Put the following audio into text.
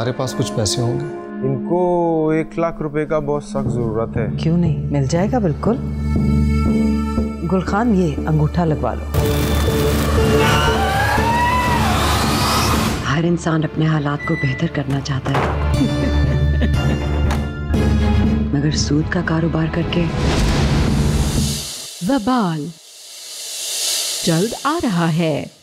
तुम्हारे पास कुछ पैसे होंगे? इनको 1 लाख रुपए का बहुत सख्त जरूरत है। क्यों नहीं, मिल जाएगा बिल्कुल। गुलखान ये अंगूठा लगवा लो। हर इंसान अपने हालात को बेहतर करना चाहता है मगर सूद का कारोबार करके। वबाल जल्द आ रहा है।